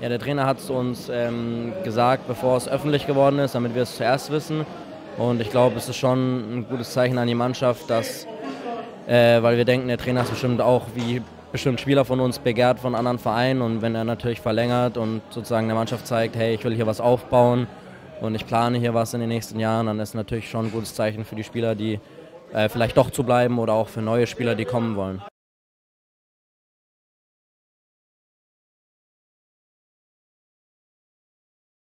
Ja, der Trainer hat es uns gesagt, bevor es öffentlich geworden ist, damit wir es zuerst wissen. Und ich glaube, es ist schon ein gutes Zeichen an die Mannschaft, dass, weil wir denken, der Trainer ist bestimmt auch, wie bestimmt Spieler von uns, begehrt von anderen Vereinen. Und wenn er natürlich verlängert und sozusagen der Mannschaft zeigt, hey, ich will hier was aufbauen und ich plane hier was in den nächsten Jahren, dann ist natürlich schon ein gutes Zeichen für die Spieler, die vielleicht doch zu bleiben oder auch für neue Spieler, die kommen wollen.